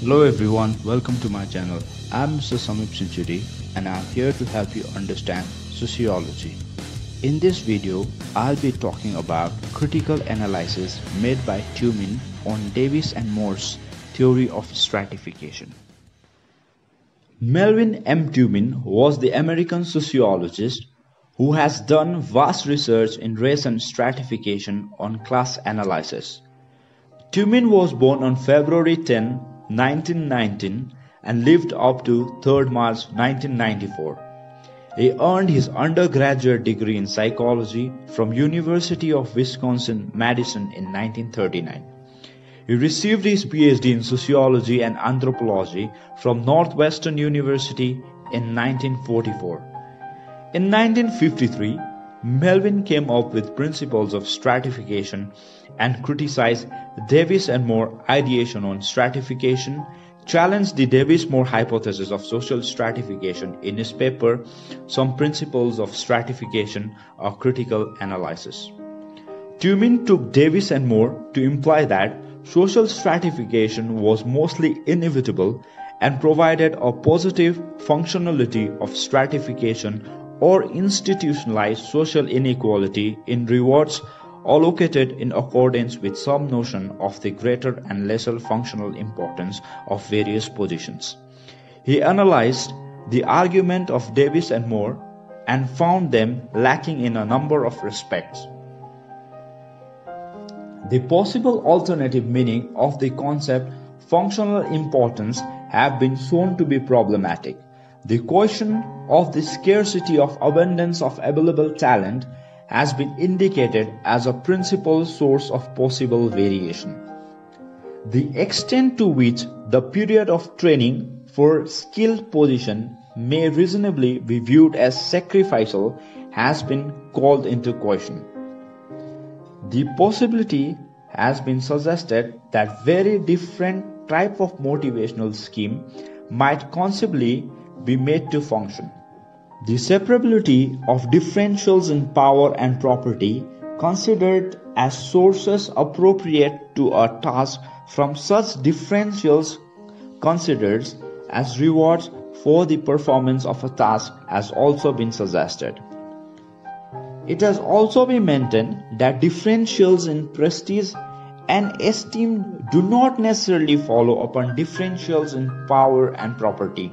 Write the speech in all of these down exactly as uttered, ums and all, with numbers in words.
Hello everyone, welcome to my channel. I'm Mister Samip Sinchuri and I'm here to help you understand sociology. In this video, I'll be talking about critical analysis made by Tumin on Davis and Moore's theory of stratification. Melvin M. Tumin was the American sociologist who has done vast research in race and stratification on class analysis. Tumin was born on February tenth, nineteen nineteen and lived up to third March nineteen ninety-four. He earned his undergraduate degree in psychology from University of Wisconsin-Madison in nineteen thirty-nine. He received his PhD in sociology and anthropology from Northwestern University in nineteen forty-four. In nineteen fifty-three, Melvin came up with principles of stratification and criticized Davis and Moore ideation on stratification, challenged the Davis-Moore hypothesis of social stratification in his paper, Some Principles of Stratification or Critical Analysis. Tumin took Davis and Moore to imply that social stratification was mostly inevitable and provided a positive functionality of stratification or institutionalized social inequality in rewards allocated in accordance with some notion of the greater and lesser functional importance of various positions. He analyzed the argument of Davis and Moore and found them lacking in a number of respects. The possible alternative meaning of the concept functional importance have been shown to be problematic. The question of the scarcity of abundance of available talent has been indicated as a principal source of possible variation. The extent to which the period of training for skilled position may reasonably be viewed as sacrificial has been called into question. The possibility has been suggested that very different type of motivational scheme might conceivably be made to function. The separability of differentials in power and property considered as sources appropriate to a task from such differentials considered as rewards for the performance of a task has also been suggested. It has also been maintained that differentials in prestige and esteem do not necessarily follow upon differentials in power and property,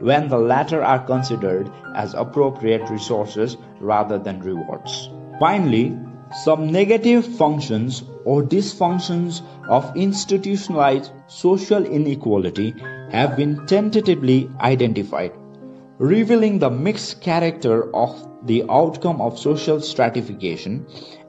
when the latter are considered as appropriate resources rather than rewards. Finally, some negative functions or dysfunctions of institutionalized social inequality have been tentatively identified, revealing the mixed character of the outcome of social stratification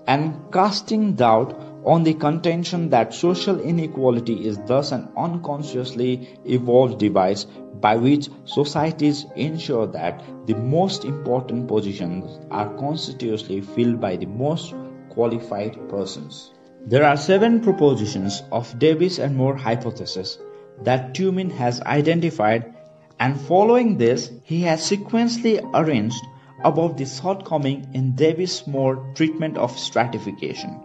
and casting doubt on the contention that social inequality is thus an unconsciously evolved device by which societies ensure that the most important positions are conspicuously filled by the most qualified persons. There are seven propositions of Davis and Moore hypothesis that Tumin has identified, and following this, he has sequentially arranged about the shortcoming in Davis-Moore treatment of stratification.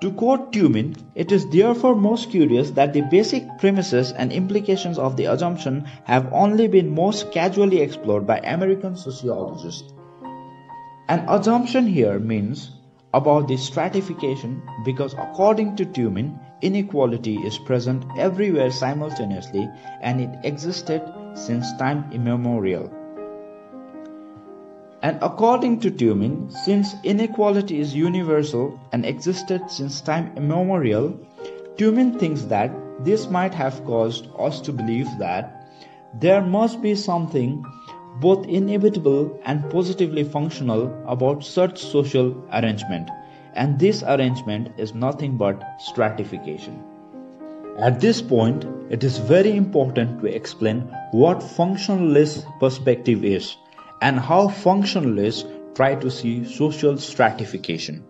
To quote Tumin, it is therefore most curious that the basic premises and implications of the assumption have only been most casually explored by American sociologists. An assumption here means about the stratification because according to Tumin, inequality is present everywhere simultaneously and it existed since time immemorial. And according to Tumin, since inequality is universal and existed since time immemorial, Tumin thinks that this might have caused us to believe that there must be something both inevitable and positively functional about such social arrangement, and this arrangement is nothing but stratification. At this point, it is very important to explain what functionalist perspective is and how functionalists try to see social stratification.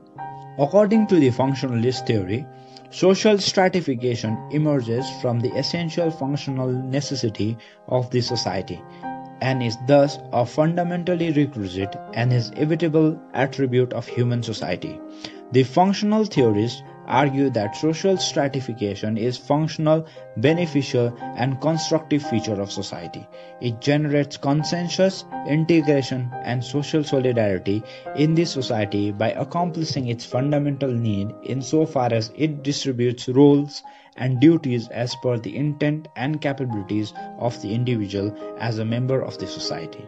According to the functionalist theory, social stratification emerges from the essential functional necessity of the society and is thus a fundamentally requisite and is inevitable attribute of human society. The functional theorists argue that social stratification is a functional, beneficial, and constructive feature of society. It generates consensus, integration, and social solidarity in the society by accomplishing its fundamental need insofar as it distributes roles and duties as per the intent and capabilities of the individual as a member of the society.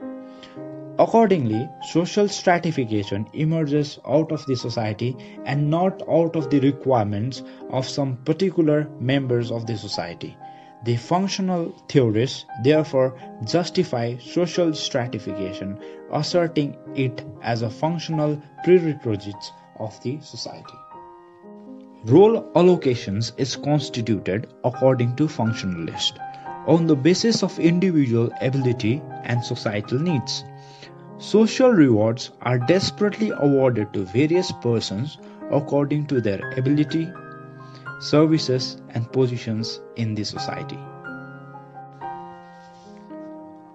Accordingly, social stratification emerges out of the society and not out of the requirements of some particular members of the society. The functional theorists, therefore, justify social stratification, asserting it as a functional prerequisite of the society. Role allocations is constituted according to functionalists on the basis of individual ability and societal needs. Social rewards are desperately awarded to various persons according to their ability, services, and positions in the society.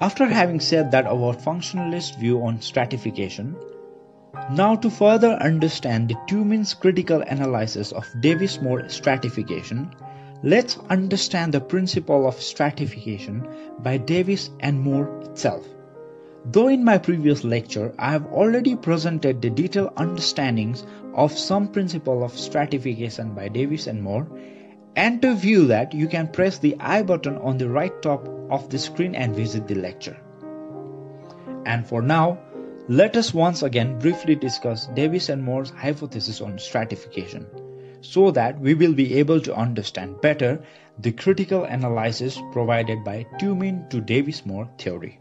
After having said that about functionalist view on stratification, now to further understand the Tumin's critical analysis of Davis-Moore stratification, let's understand the principle of stratification by Davis and Moore itself. Though in my previous lecture, I have already presented the detailed understandings of some principle of stratification by Davis and Moore, and to view that, you can press the I button on the right top of the screen and visit the lecture. And for now, let us once again briefly discuss Davis and Moore's hypothesis on stratification, so that we will be able to understand better the critical analysis provided by Tumin to Davis-Moore theory.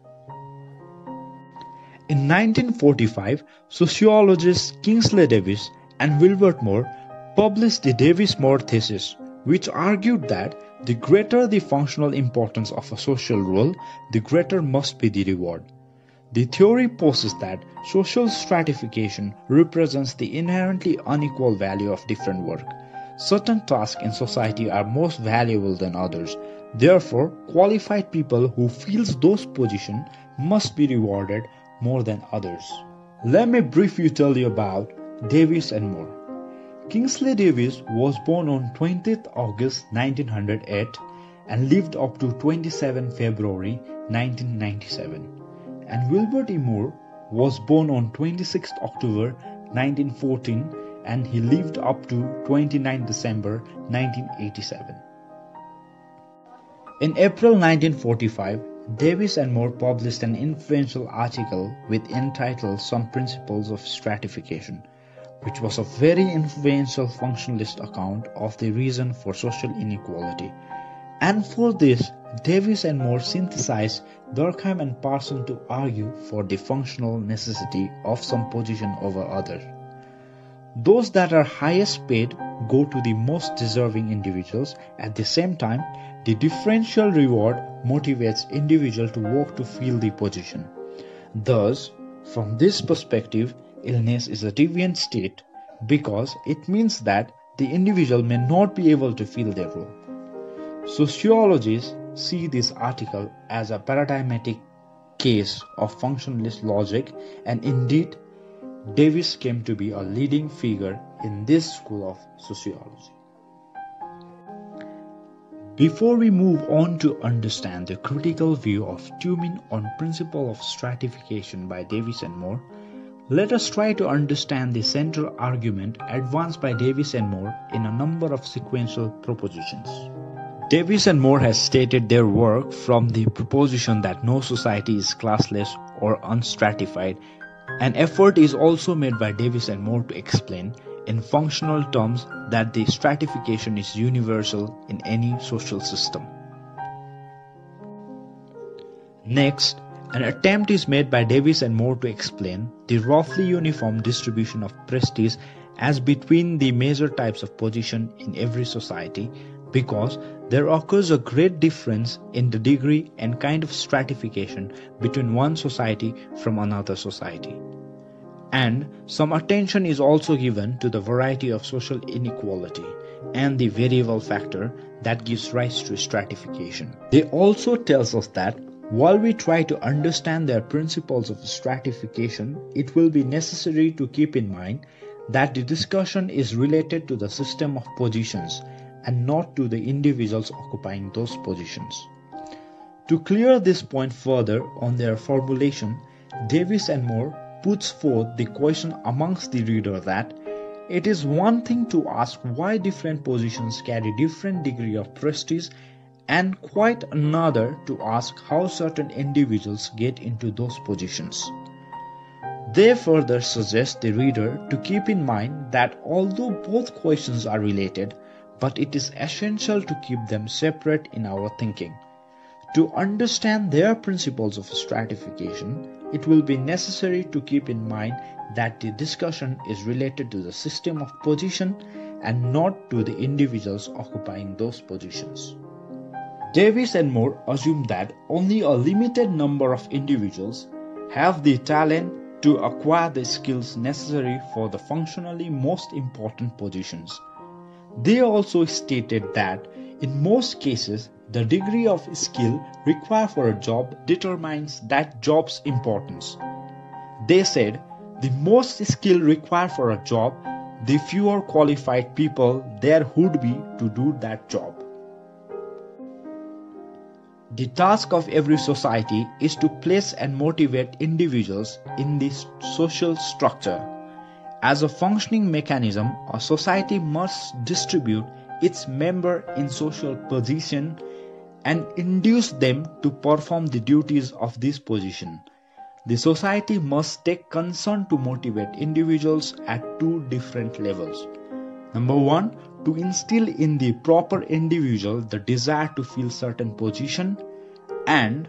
In nineteen forty-five, sociologists Kingsley Davis and Wilbert Moore published the Davis-Moore thesis, which argued that the greater the functional importance of a social role, the greater must be the reward. The theory posits that social stratification represents the inherently unequal value of different work. Certain tasks in society are most valuable than others. Therefore, qualified people who fill those positions must be rewarded more than others. Let me briefly tell you about Davis and Moore. Kingsley Davis was born on the twentieth of August nineteen oh eight and lived up to the twenty-seventh of February nineteen ninety-seven. And Wilbert E. Moore was born on the twenty-sixth of October nineteen fourteen and he lived up to the twenty-ninth of December nineteen eighty-seven. In April nineteen forty-five, Davis and Moore published an influential article with entitled Some Principles of Stratification, which was a very influential functionalist account of the reason for social inequality. And for this, Davis and Moore synthesized Durkheim and Parsons to argue for the functional necessity of some position over others. Those that are highest paid go to the most deserving individuals. At the same time, the differential reward motivates individual to work to fill the position. Thus, from this perspective, illness is a deviant state because it means that the individual may not be able to fill their role. Sociologists see this article as a paradigmatic case of functionalist logic, and indeed, Davis came to be a leading figure in this school of sociology. Before we move on to understand the critical view of Tumin on principle of stratification by Davis and Moore, let us try to understand the central argument advanced by Davis and Moore in a number of sequential propositions. Davis and Moore has stated their work from the proposition that no society is classless or unstratified. An effort is also made by Davis and Moore to explain in functional terms that the stratification is universal in any social system. Next, an attempt is made by Davis and Moore to explain the roughly uniform distribution of prestige as between the major types of position in every society, because there occurs a great difference in the degree and kind of stratification between one society from another society. And some attention is also given to the variety of social inequality and the variable factor that gives rise to stratification. They also tells us that while we try to understand their principles of stratification, it will be necessary to keep in mind that the discussion is related to the system of positions and not to the individuals occupying those positions. To clear this point further on their formulation, Davis and Moore puts forth the question amongst the reader that it is one thing to ask why different positions carry different degree of prestige, and quite another to ask how certain individuals get into those positions. They further suggest the reader to keep in mind that although both questions are related, but it is essential to keep them separate in our thinking. To understand their principles of stratification, it will be necessary to keep in mind that the discussion is related to the system of position and not to the individuals occupying those positions. Davis and Moore assume that only a limited number of individuals have the talent to acquire the skills necessary for the functionally most important positions. They also stated that in most cases, the degree of skill required for a job determines that job's importance. They said the most skill required for a job, the fewer qualified people there would be to do that job. The task of every society is to place and motivate individuals in this social structure. As a functioning mechanism, a society must distribute its member in social position and induce them to perform the duties of this position. The society must take concern to motivate individuals at two different levels. Number one, to instill in the proper individual the desire to fill certain position, and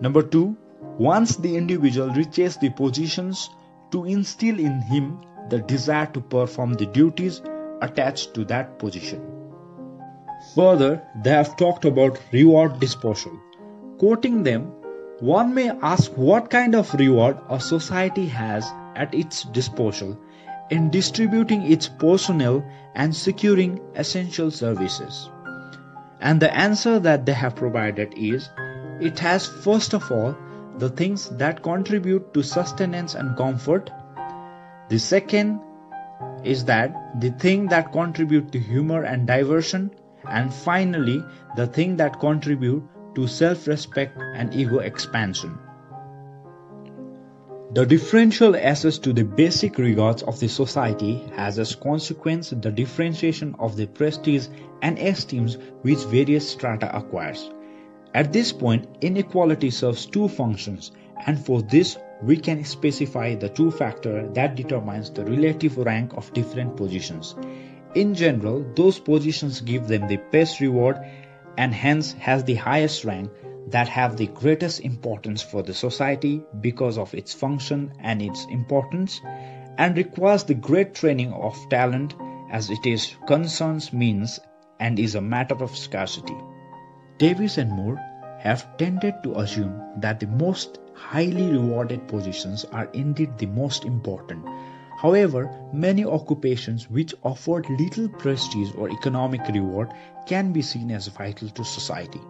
number two, once the individual reaches the positions, to instill in him the desire to perform the duties attached to that position. Further, they have talked about reward disposal. Quoting them, one may ask what kind of reward a society has at its disposal in distributing its personnel and securing essential services. And the answer that they have provided is, it has first of all the things that contribute to sustenance and comfort. The second is that the thing that contribute to humor and diversion, and finally the thing that contribute to self-respect and ego expansion. The differential access to the basic regards of the society has as consequence the differentiation of the prestige and esteems which various strata acquires. At this point, inequality serves two functions, and for this we can specify the two factors that determines the relative rank of different positions. In general, those positions give them the best reward and hence has the highest rank, that have the greatest importance for the society because of its function and its importance, and requires the great training of talent as it is concerns means and is a matter of scarcity. Davis and Moore have tended to assume that the most highly rewarded positions are indeed the most important. However, many occupations which afford little prestige or economic reward can be seen as vital to society.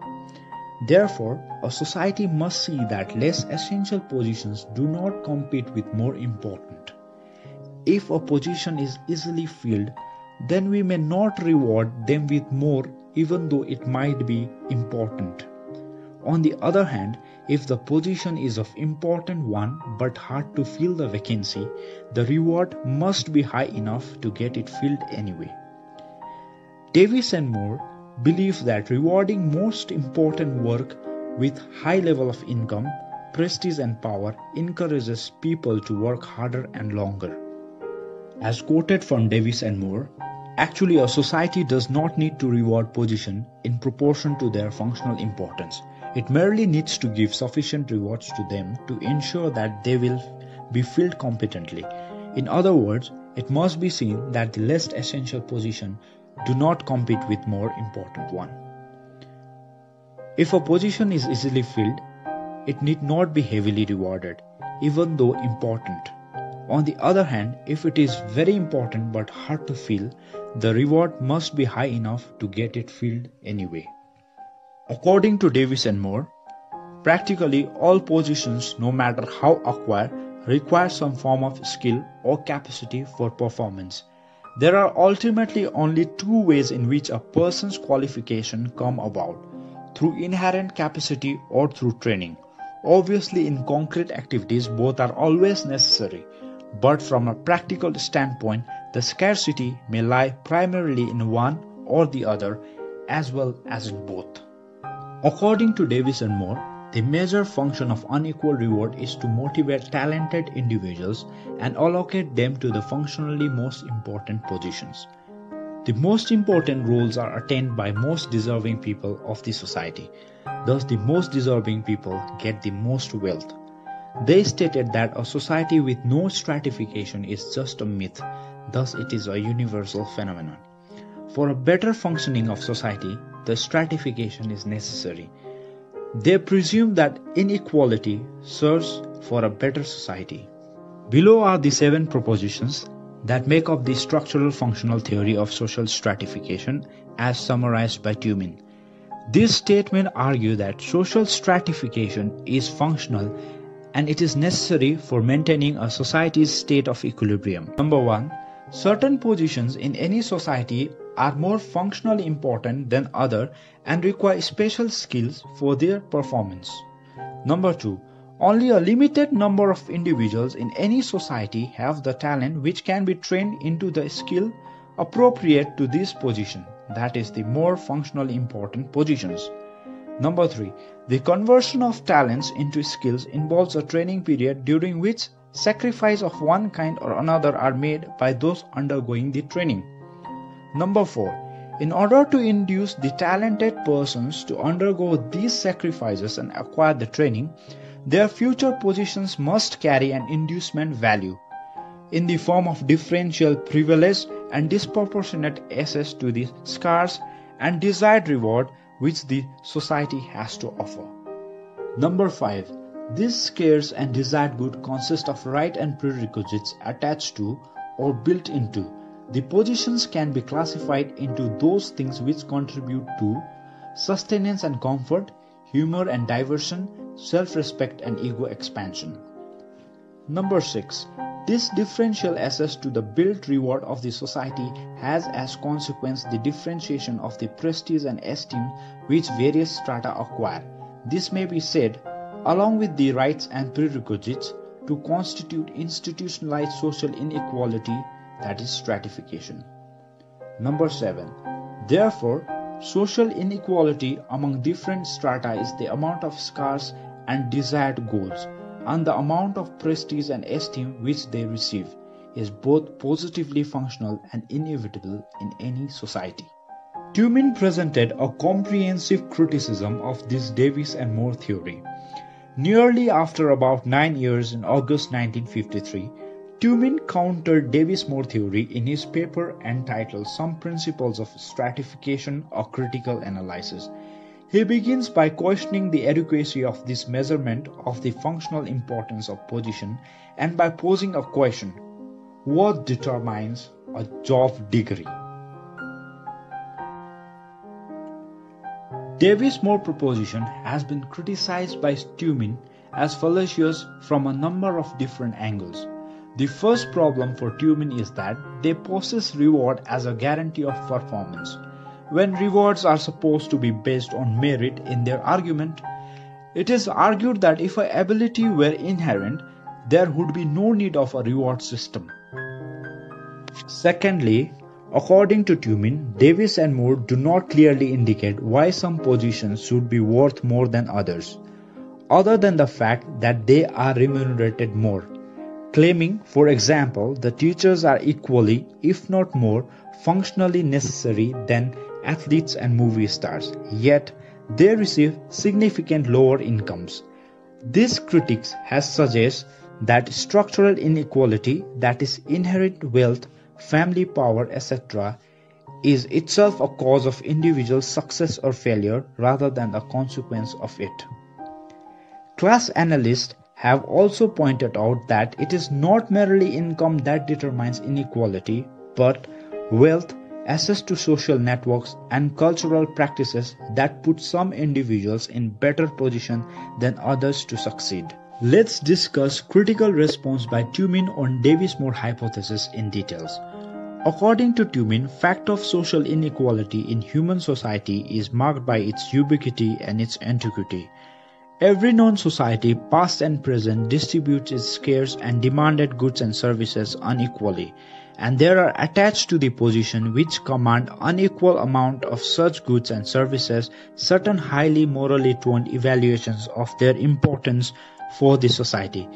Therefore, a society must see that less essential positions do not compete with more important. If a position is easily filled, then we may not reward them with more, even though it might be important. On the other hand, if the position is of important one but hard to fill the vacancy, the reward must be high enough to get it filled anyway. Davis and Moore believe that rewarding most important work with high level of income, prestige and power encourages people to work harder and longer. As quoted from Davis and Moore, actually a society does not need to reward position in proportion to their functional importance. It merely needs to give sufficient rewards to them to ensure that they will be filled competently. In other words, it must be seen that the less essential position do not compete with more important one. If a position is easily filled, it need not be heavily rewarded, even though important. On the other hand, if it is very important but hard to fill, the reward must be high enough to get it filled anyway. According to Davis and Moore, practically all positions, no matter how acquired, requires some form of skill or capacity for performance. There are ultimately only two ways in which a person's qualification come about: through inherent capacity or through training. Obviously, in concrete activities, both are always necessary, but from a practical standpoint, the scarcity may lie primarily in one or the other, as well as in both. According to Davis and Moore, the major function of unequal reward is to motivate talented individuals and allocate them to the functionally most important positions. The most important roles are attained by most deserving people of the society. Thus, the most deserving people get the most wealth. They stated that a society with no stratification is just a myth, thus it is a universal phenomenon. For a better functioning of society, the stratification is necessary. They presume that inequality serves for a better society. Below are the seven propositions that make up the structural functional theory of social stratification as summarized by Tumin. This statement argues that social stratification is functional and it is necessary for maintaining a society's state of equilibrium. Number one, certain positions in any society are more functionally important than others and require special skills for their performance. Number two, only a limited number of individuals in any society have the talent which can be trained into the skill appropriate to this position, that is the more functionally important positions. Number three, the conversion of talents into skills involves a training period during which sacrifice of one kind or another are made by those undergoing the training. Number four, in order to induce the talented persons to undergo these sacrifices and acquire the training, their future positions must carry an inducement value in the form of differential privilege and disproportionate access to the scarce and desired reward which the society has to offer. Number five, this scarce and desired good consists of right and prerequisites attached to or built into. The positions can be classified into those things which contribute to sustenance and comfort, humor and diversion, self-respect and ego expansion. Number six, this differential access to the built reward of the society has as consequence the differentiation of the prestige and esteem which various strata acquire. This may be said, along with the rights and prerequisites, to constitute institutionalized social inequality, that is stratification. Number seven, therefore, social inequality among different strata is the amount of scarce and desired goods, and the amount of prestige and esteem which they receive is both positively functional and inevitable in any society. Tumin presented a comprehensive criticism of this Davis and Moore theory. Nearly after about nine years in August nineteen fifty-three, Tumin countered Davis-Moore theory in his paper entitled Some Principles of Stratification or Critical Analysis. He begins by questioning the adequacy of this measurement of the functional importance of position and by posing a question: what determines a job degree? Davis-Moore proposition has been criticized by Tumin as fallacious from a number of different angles. The first problem for Tumin is that they possess reward as a guarantee of performance. When rewards are supposed to be based on merit in their argument, it is argued that if an ability were inherent, there would be no need of a reward system. Secondly, according to Tumin, Davis and Moore do not clearly indicate why some positions should be worth more than others, other than the fact that they are remunerated more, claiming, for example, the teachers are equally, if not more, functionally necessary than athletes and movie stars, yet they receive significant lower incomes. This critique has suggested that structural inequality, that is inherent wealth, family power, et cetera, is itself a cause of individual success or failure rather than a consequence of it. Class analysts have also pointed out that it is not merely income that determines inequality, but wealth, access to social networks, and cultural practices that put some individuals in better position than others to succeed. Let's discuss critical response by Tumin on Davis-Moore hypothesis in details. According to Tumin, fact of social inequality in human society is marked by its ubiquity and its antiquity. Every known society, past and present, distributes its scarce and demanded goods and services unequally, and there are attached to the position which command unequal amount of such goods and services certain highly morally toned evaluations of their importance for the society.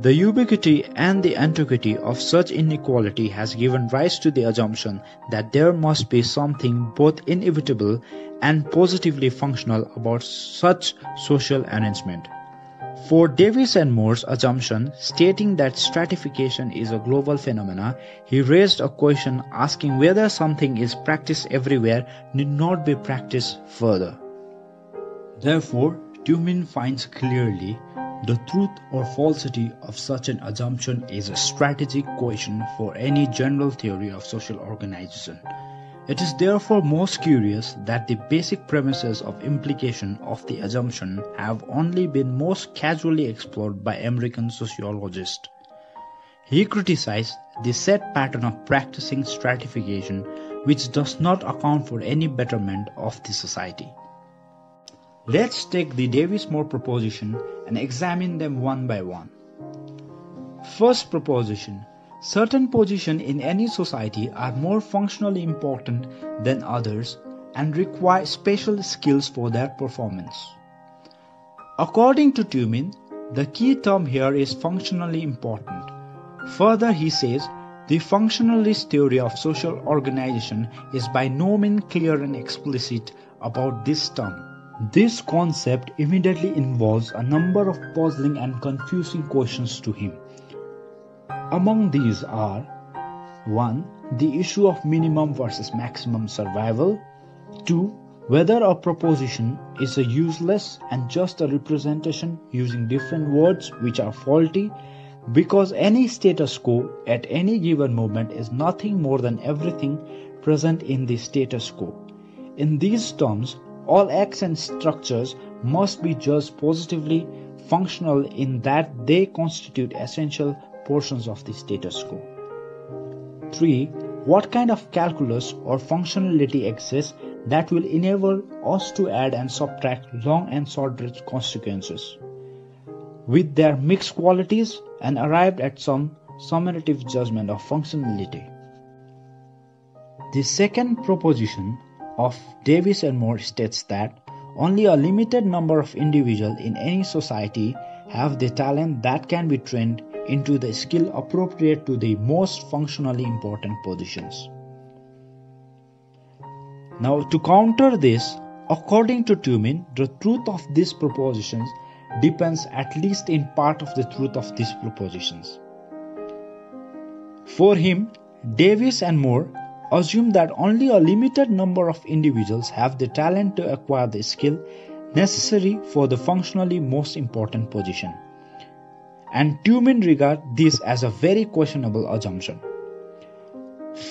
The ubiquity and the antiquity of such inequality has given rise to the assumption that there must be something both inevitable and positively functional about such social arrangement. For Davis and Moore's assumption, stating that stratification is a global phenomenon, he raised a question asking whether something is practiced everywhere need not be practiced further. Therefore, Tumin finds clearly the truth or falsity of such an assumption is a strategic question for any general theory of social organization. It is therefore most curious that the basic premises of implication of the assumption have only been most casually explored by American sociologists. He criticized the set pattern of practicing stratification, which does not account for any betterment of the society. Let's take the Davis-Moore proposition and examine them one by one. First proposition: certain positions in any society are more functionally important than others and require special skills for their performance. According to Tumin, the key term here is functionally important. Further, he says, the functionalist theory of social organization is by no means clear and explicit about this term. This concept immediately involves a number of puzzling and confusing questions to him. Among these are one. The issue of minimum versus maximum survival. two. Whether a proposition is a useless and just a representation using different words which are faulty, because any status quo at any given moment is nothing more than everything present in the status quo. In these terms, all acts and structures must be judged positively functional in that they constitute essential portions of the status quo. three. What kind of calculus or functionality exists that will enable us to add and subtract long and short consequences with their mixed qualities and arrive at some summative judgment of functionality? The second proposition of Davis and Moore states that only a limited number of individuals in any society have the talent that can be trained into the skill appropriate to the most functionally important positions. Now, to counter this, according to Tumin, the truth of these propositions depends at least in part of the truth of these propositions. For him, Davis and Moore assume that only a limited number of individuals have the talent to acquire the skill necessary for the functionally most important position, and Tumin regards this as a very questionable assumption.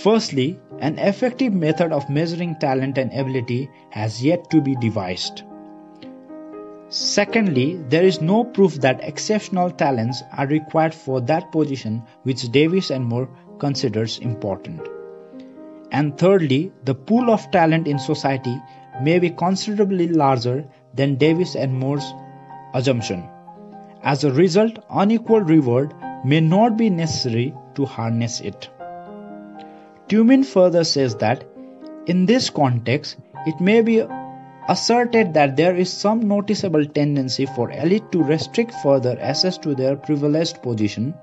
Firstly, an effective method of measuring talent and ability has yet to be devised. Secondly, there is no proof that exceptional talents are required for that position which Davis and Moore considers important. And thirdly, the pool of talent in society may be considerably larger than Davis and Moore's assumption. As a result, unequal reward may not be necessary to harness it. Tumin further says that, in this context, it may be asserted that there is some noticeable tendency for elite to restrict further access to their privileged position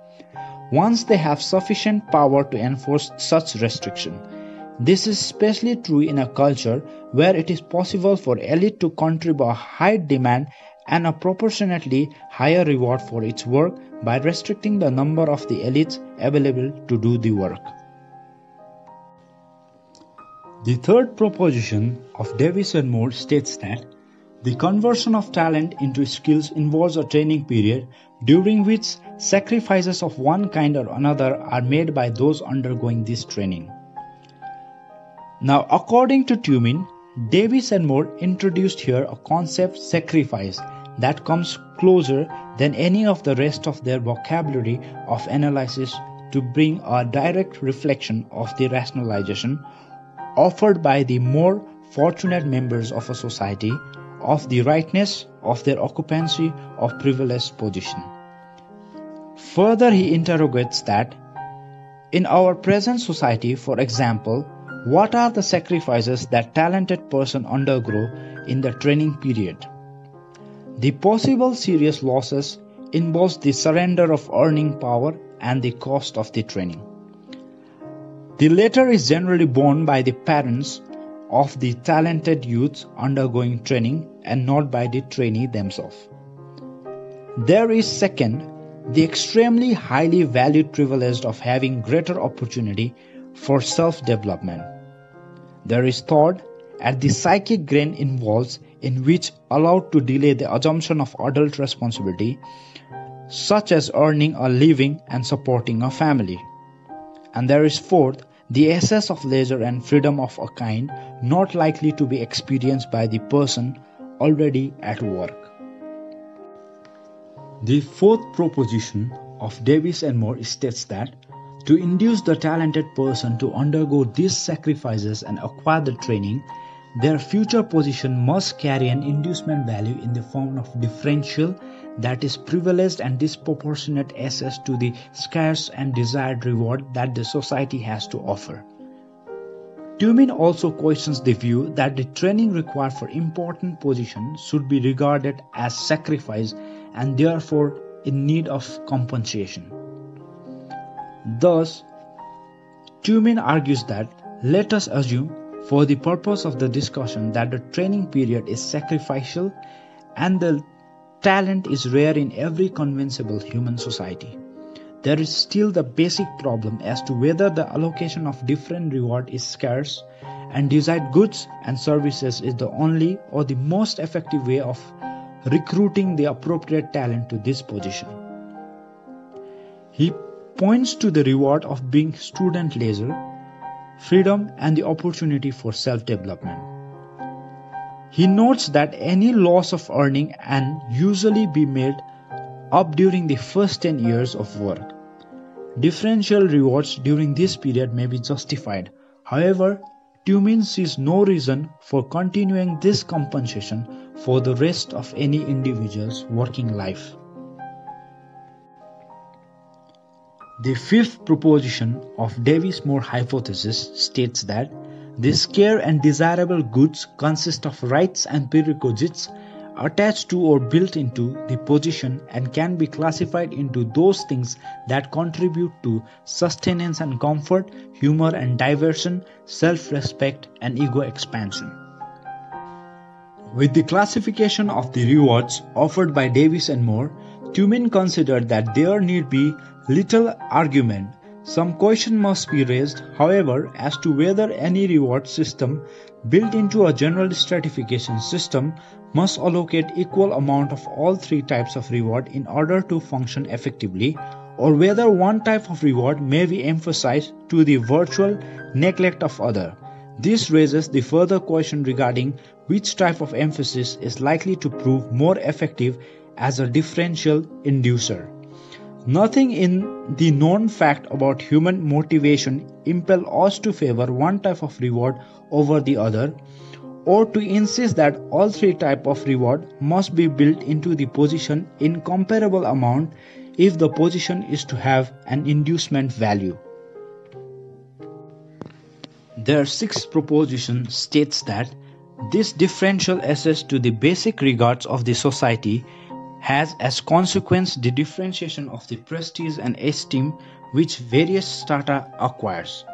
once they have sufficient power to enforce such restriction. This is especially true in a culture where it is possible for elite to contribute a high demand and a proportionately higher reward for its work by restricting the number of the elites available to do the work. The third proposition of Davis and Moore states that the conversion of talent into skills involves a training period during which sacrifices of one kind or another are made by those undergoing this training. Now, according to Tumin, Davis and Moore introduced here a concept, sacrifice, that comes closer than any of the rest of their vocabulary of analysis to bring a direct reflection of the rationalization offered by the more fortunate members of a society of the rightness of their occupancy of privileged position. Further, he interrogates that in our present society, for example, what are the sacrifices that talented person undergo in the training period? The possible serious losses in both the surrender of earning power and the cost of the training. The latter is generally borne by the parents of the talented youths undergoing training and not by the trainee themselves. There is, second, the extremely highly valued privilege of having greater opportunity for self-development. There is, third, at the psychic grain involved in which allowed to delay the assumption of adult responsibility, such as earning a living and supporting a family. And there is, fourth, the excess of leisure and freedom of a kind not likely to be experienced by the person already at work. The fourth proposition of Davis and Moore states that to induce the talented person to undergo these sacrifices and acquire the training, their future position must carry an inducement value in the form of differential, that is, privileged and disproportionate access to the scarce and desired reward that the society has to offer. Tumin also questions the view that the training required for important positions should be regarded as sacrifice and therefore in need of compensation. Thus, Tumin argues that let us assume, for the purpose of the discussion, that the training period is sacrificial and the talent is rare in every convincible human society. There is still the basic problem as to whether the allocation of different reward is scarce and desired goods and services is the only or the most effective way of recruiting the appropriate talent to this position. He points to the reward of being student leisure, freedom, and the opportunity for self-development. He notes that any loss of earning can usually be made up during the first ten years of work. Differential rewards during this period may be justified. However, Tumin sees no reason for continuing this compensation for the rest of any individual's working life. The fifth proposition of Davis-Moore hypothesis states that the scarce and desirable goods consist of rights and prerequisites attached to or built into the position and can be classified into those things that contribute to sustenance and comfort, humor and diversion, self-respect and ego expansion. With the classification of the rewards offered by Davis and Moore, Tumin considered that there need be little argument. Some question must be raised, however, as to whether any reward system built into a general stratification system must allocate equal amount of all three types of reward in order to function effectively, or whether one type of reward may be emphasized to the virtual neglect of other. This raises the further question regarding which type of emphasis is likely to prove more effective as a differential inducer. Nothing in the known fact about human motivation impels us to favor one type of reward over the other, or to insist that all three types of reward must be built into the position in comparable amount if the position is to have an inducement value. Their sixth proposition states that this differential access to the basic regards of the society has as consequence the differentiation of the prestige and esteem which various strata acquires.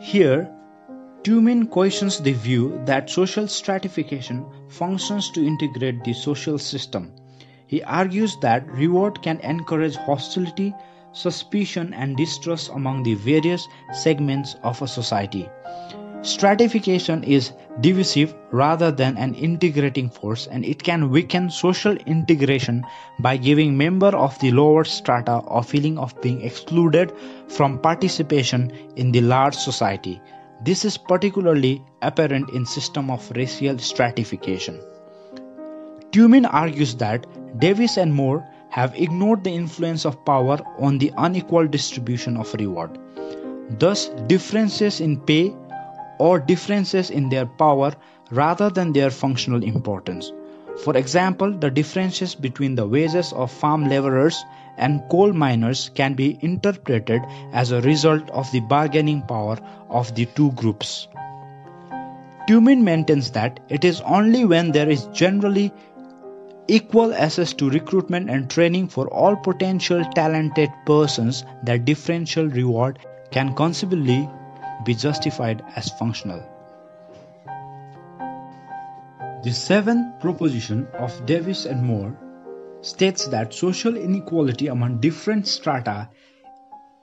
Here, Tumin questions the view that social stratification functions to integrate the social system. He argues that reward can encourage hostility, suspicion, and distrust among the various segments of a society. Stratification is divisive rather than an integrating force, and it can weaken social integration by giving members of the lower strata a feeling of being excluded from participation in the large society. This is particularly apparent in system of racial stratification. Tumin argues that Davis and Moore have ignored the influence of power on the unequal distribution of reward. Thus, differences in pay or differences in their power rather than their functional importance. For example, the differences between the wages of farm laborers and coal miners can be interpreted as a result of the bargaining power of the two groups. Tumin maintains that it is only when there is generally equal access to recruitment and training for all potential talented persons that differential reward can conceivably be justified as functional. The seventh proposition of Davis and Moore states that social inequality among different strata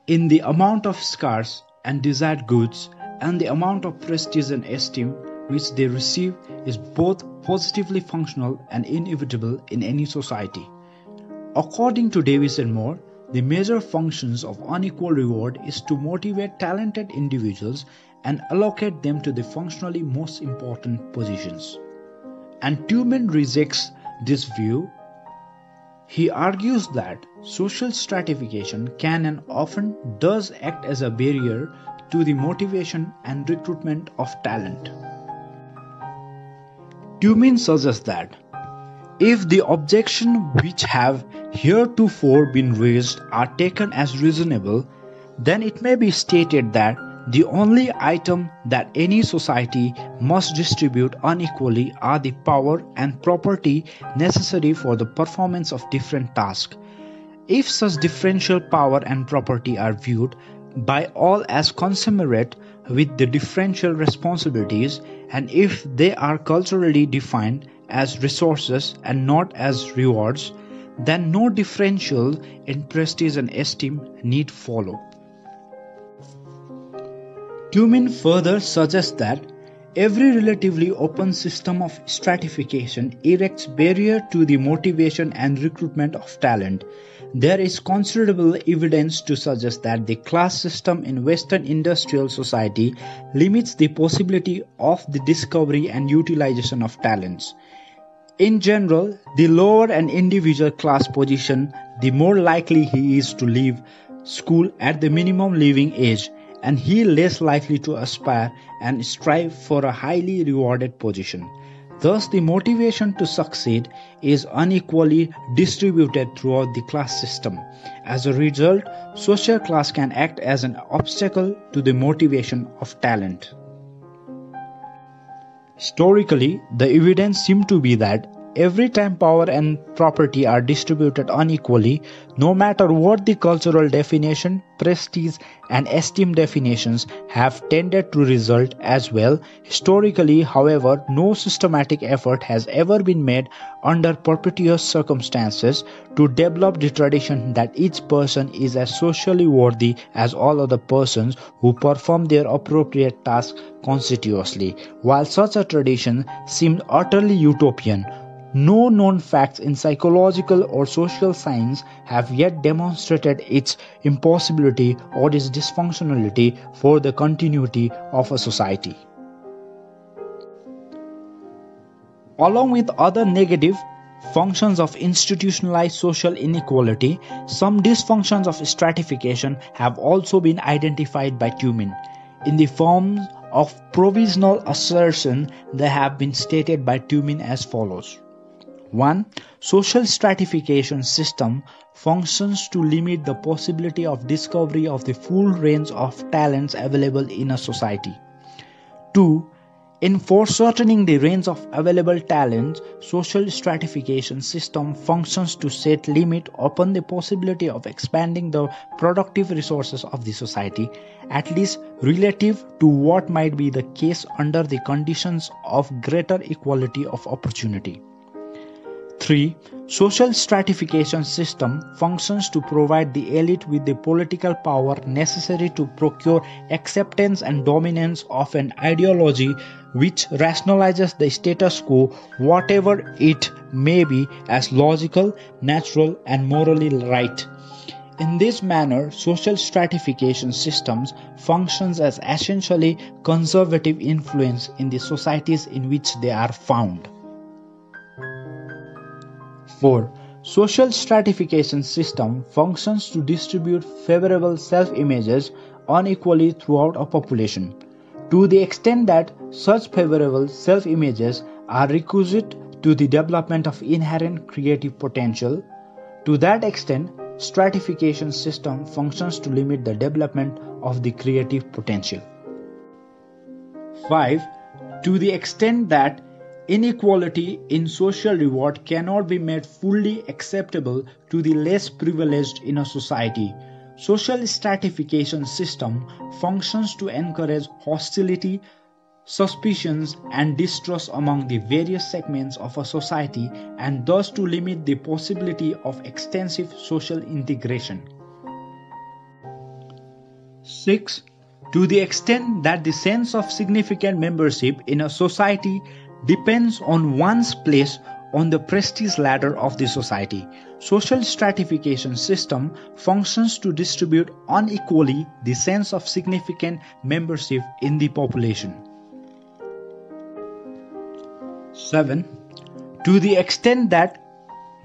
in the amount of scarce and desired goods and the amount of prestige and esteem which they receive is both positively functional and inevitable in any society. According to Davis and Moore, the major functions of unequal reward is to motivate talented individuals and allocate them to the functionally most important positions. And Tumin rejects this view. He argues that social stratification can and often does act as a barrier to the motivation and recruitment of talent. Tumin suggests that if the objections which have heretofore been raised are taken as reasonable, then it may be stated that the only item that any society must distribute unequally are the power and property necessary for the performance of different tasks. If such differential power and property are viewed by all as commensurate with the differential responsibilities, and if they are culturally defined as resources and not as rewards, then no differential in prestige and esteem need follow. Tumin further suggests that every relatively open system of stratification erects barrier to the motivation and recruitment of talent. There is considerable evidence to suggest that the class system in Western industrial society limits the possibility of the discovery and utilization of talents. In general, the lower an individual class position, the more likely he is to leave school at the minimum living age, and he less likely to aspire and strive for a highly rewarded position. Thus, the motivation to succeed is unequally distributed throughout the class system. As a result, social class can act as an obstacle to the motivation of talent. Historically, the evidence seemed to be that every time power and property are distributed unequally, no matter what the cultural definition, prestige and esteem definitions have tended to result as well. Historically, however, no systematic effort has ever been made under propitious circumstances to develop the tradition that each person is as socially worthy as all other persons who perform their appropriate tasks conspicuously. While such a tradition seemed utterly utopian, no known facts in psychological or social science have yet demonstrated its impossibility or its dysfunctionality for the continuity of a society. Along with other negative functions of institutionalized social inequality, some dysfunctions of stratification have also been identified by Tumin, in the form of provisional assertions that have been stated by Tumin as follows. one. Social stratification system functions to limit the possibility of discovery of the full range of talents available in a society. two. In foreshortening the range of available talents, social stratification system functions to set limit upon the possibility of expanding the productive resources of the society, at least relative to what might be the case under the conditions of greater equality of opportunity. three. Social stratification system functions to provide the elite with the political power necessary to procure acceptance and dominance of an ideology which rationalizes the status quo, whatever it may be, as logical, natural, and morally right. In this manner, social stratification systems functions as essentially conservative influence in the societies in which they are found. four. Social stratification system functions to distribute favorable self-images unequally throughout a population, to the extent that such favorable self-images are requisite to the development of inherent creative potential. To that extent, stratification system functions to limit the development of the creative potential. five. To the extent that inequality in social reward cannot be made fully acceptable to the less privileged in a society, social stratification system functions to encourage hostility, suspicions, and distrust among the various segments of a society, and thus to limit the possibility of extensive social integration. six. To the extent that the sense of significant membership in a society depends on one's place on the prestige ladder of the society, social stratification system functions to distribute unequally the sense of significant membership in the population. seven. To the extent that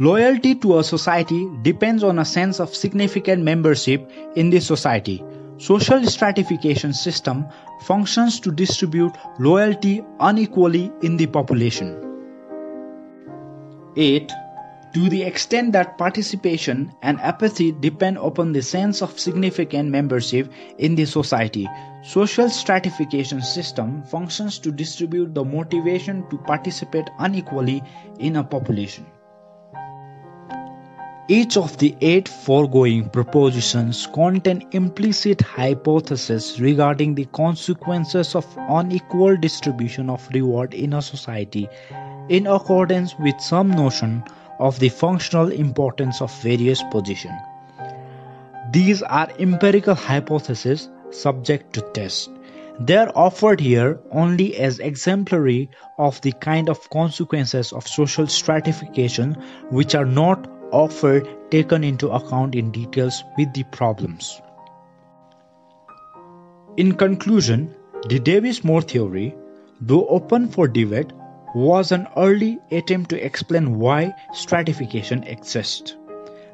loyalty to a society depends on a sense of significant membership in the society, social stratification system functions to distribute loyalty unequally in the population. eight. To the extent that participation and apathy depend upon the sense of significant membership in the society, social stratification system functions to distribute the motivation to participate unequally in a population. Each of the eight foregoing propositions contain implicit hypotheses regarding the consequences of unequal distribution of reward in a society, in accordance with some notion of the functional importance of various positions. These are empirical hypotheses subject to test. They are offered here only as exemplary of the kind of consequences of social stratification which are not offered taken into account in details with the problems. In conclusion, the Davis-Moore theory, though open for debate, was an early attempt to explain why stratification exists.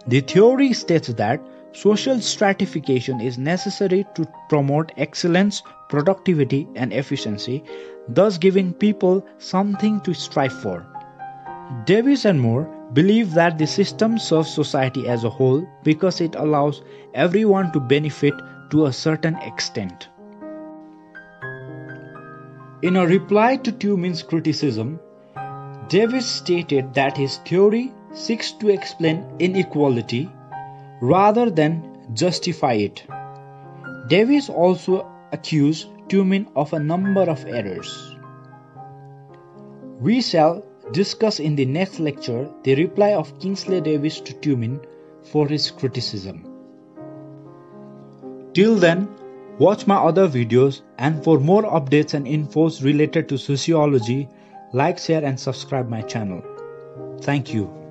The theory states that social stratification is necessary to promote excellence, productivity, and efficiency, thus giving people something to strive for. Davis and Moore believe that the system serves society as a whole because it allows everyone to benefit to a certain extent. In a reply to Tumin's criticism, Davis stated that his theory seeks to explain inequality rather than justify it. Davis also accused Tumin of a number of errors. We shall discuss in the next lecture the reply of Kingsley Davis to Tumin for his criticism. Till then, watch my other videos, and for more updates and infos related to sociology, like, share and subscribe my channel. Thank you.